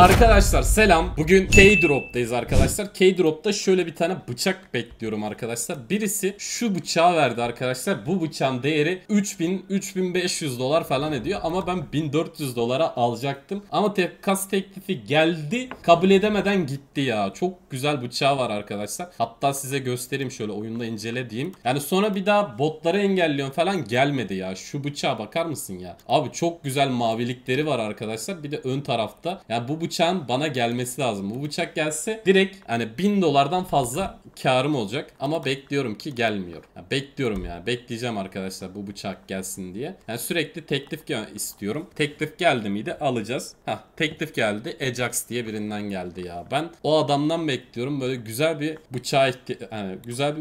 Arkadaşlar selam. Bugün Keydrop'tayız arkadaşlar. Keydrop'ta şöyle bir tane bıçak bekliyorum arkadaşlar. Birisi şu bıçağı verdi arkadaşlar. Bu bıçağın değeri 3000-3500 dolar falan ediyor. Ama ben 1400 dolara alacaktım. Ama takas teklifi geldi. Kabul edemeden gitti ya. Çok güzel bıçağı var arkadaşlar. Hatta size göstereyim şöyle, oyunda incelediğim. Yani sonra bir daha botları engelliyorum falan, gelmedi ya. Şu bıçağa bakar mısın ya? Abi çok güzel mavilikleri var arkadaşlar. Bir de ön tarafta. Yani bu bıçağın bana gelmesi lazım. Bu bıçak gelse direkt hani 1000 dolardan fazla karım olacak. Ama bekliyorum ki gelmiyor. Yani bekliyorum ya. Bekleyeceğim arkadaşlar bu bıçak gelsin diye. Yani sürekli teklif istiyorum. Teklif geldi miydi alacağız. Hah, teklif geldi. EJAX diye birinden geldi ya. Ben o adamdan bekliyorum. Böyle güzel bir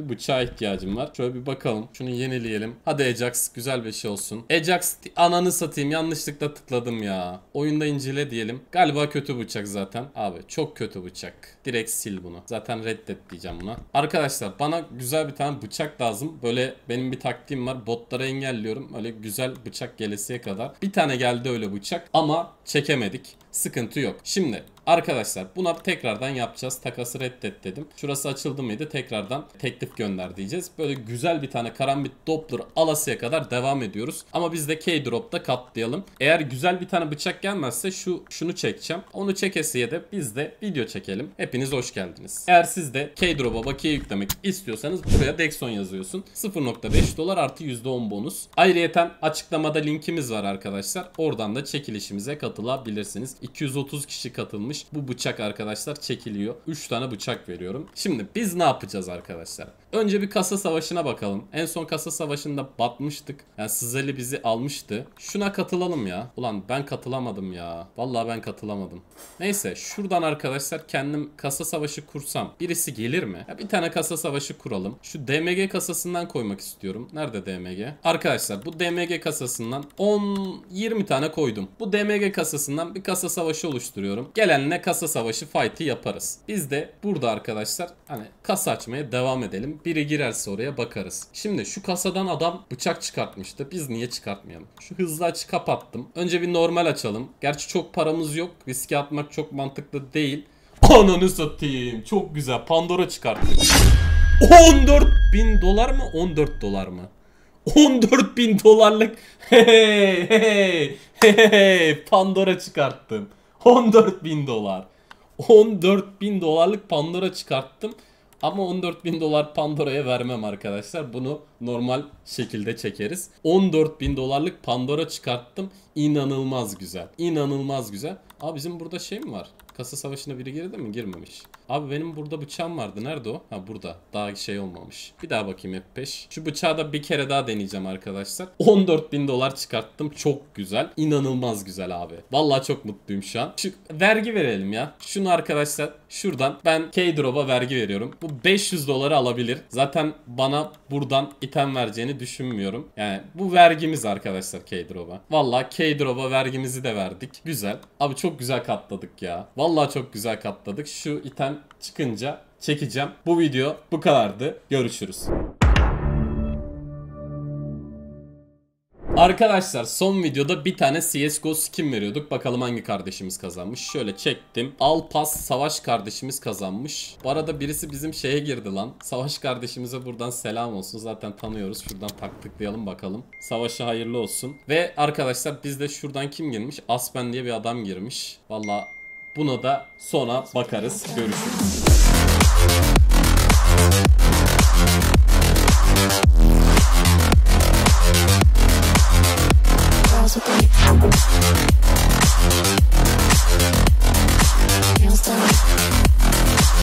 bıçağa ihtiyacım var. Şöyle bir bakalım. Şunu yenileyelim. Hadi EJAX, güzel bir şey olsun. EJAX ananı satayım. Yanlışlıkla tıkladım ya. Oyunda incele diyelim. Galiba kötü bıçak zaten. Abi çok kötü bıçak. Direkt sil bunu. Zaten reddet diyeceğim buna. Arkadaşlar bana güzel bir tane bıçak lazım. Böyle benim bir taktiğim var. Botlara engelliyorum. Öyle güzel bıçak gelesiye kadar. Bir tane geldi öyle bıçak. Ama çekemedik. Sıkıntı yok. Şimdi arkadaşlar buna tekrardan yapacağız. Takası reddet dedim. Şurası açıldı mıydı? Tekrardan teklif gönder diyeceğiz. Böyle güzel bir tane karambit Doppler alasıya kadar devam ediyoruz. Ama biz de Keydrop'ta katlayalım. Eğer güzel bir tane bıçak gelmezse şunu çekeceğim. Onu çekesiye de biz de video çekelim. Hepiniz hoş geldiniz. Eğer siz de Keydrop'a bakiye yüklemek istiyorsanız buraya Dexon yazıyorsun. 0.5 dolar artı %10 bonus. Ayrıyeten açıklamada linkimiz var arkadaşlar. Oradan da çekilişimize katılabilirsiniz. 230 kişi katılmış. Bu bıçak arkadaşlar çekiliyor. 3 tane bıçak veriyorum. Şimdi biz ne yapacağız arkadaşlar? Önce bir kasa savaşına bakalım. En son kasa savaşında batmıştık. Yani Sızeli bizi almıştı. Şuna katılalım ya. Ulan ben katılamadım ya. Vallahi ben katılamadım. Neyse şuradan arkadaşlar kendim kasa savaşı kursam birisi gelir mi? Ya bir tane kasa savaşı kuralım. Şu DMG kasasından koymak istiyorum. Nerede DMG? Arkadaşlar bu DMG kasasından 10-20 tane koydum. Bu DMG kasasından bir kasa savaşı oluşturuyorum. Gelen ne kasa savaşı fight'i yaparız. Biz de burada arkadaşlar hani kasa açmaya devam edelim. Biri girerse oraya bakarız. Şimdi şu kasadan adam bıçak çıkartmıştı. Biz niye çıkartmayalım? Şu hızlı açı kapattım. Önce bir normal açalım. Gerçi çok paramız yok. Riske atmak çok mantıklı değil. Ananı satayım. Çok güzel. Pandora çıkarttık. 14.000 dolar mı? 14 dolar mı? 14.000 dolarlık hey Pandora çıkarttım. 14.000 dolar. 14.000 dolarlık Pandora çıkarttım. Ama 14.000 dolar Pandora'ya vermem arkadaşlar. Bunu normal şekilde çekeriz. 14.000 dolarlık Pandora çıkarttım. İnanılmaz güzel. İnanılmaz güzel. Abi bizim burada şey mi var? Kasa savaşına biri girdi mi? Girmemiş. Abi benim burada bıçağım vardı. Nerede o? Ha burada. Daha şey olmamış. Bir daha bakayım hep peş. Şu bıçağı da bir kere daha deneyeceğim arkadaşlar. 14.000 dolar çıkarttım. Çok güzel. İnanılmaz güzel abi. Vallahi çok mutluyum şu an. Şu vergi verelim ya. Şunu arkadaşlar şuradan ben Keydrop'a vergi veriyorum. Bu 500 doları alabilir. Zaten bana buradan item vereceğini düşünmüyorum. Yani bu vergimiz arkadaşlar Keydrop'a. Vallahi Keydrop'a vergimizi de verdik. Güzel. Abi çok güzel katladık ya. Vallahi çok güzel katladık. Şu item çıkınca çekeceğim. Bu video bu kadardı. Görüşürüz. Arkadaşlar son videoda bir tane CSGO skin veriyorduk. Bakalım hangi kardeşimiz kazanmış. Şöyle çektim. Alpas Savaş kardeşimiz kazanmış. Bu arada birisi bizim şeye girdi lan. Savaş kardeşimize buradan selam olsun. Zaten tanıyoruz. Şuradan taktıklayalım bakalım. Savaş'a hayırlı olsun. Ve arkadaşlar bizde şuradan kim girmiş? Aspen diye bir adam girmiş. Vallahi buna da sonra bakarız. Görüşürüz.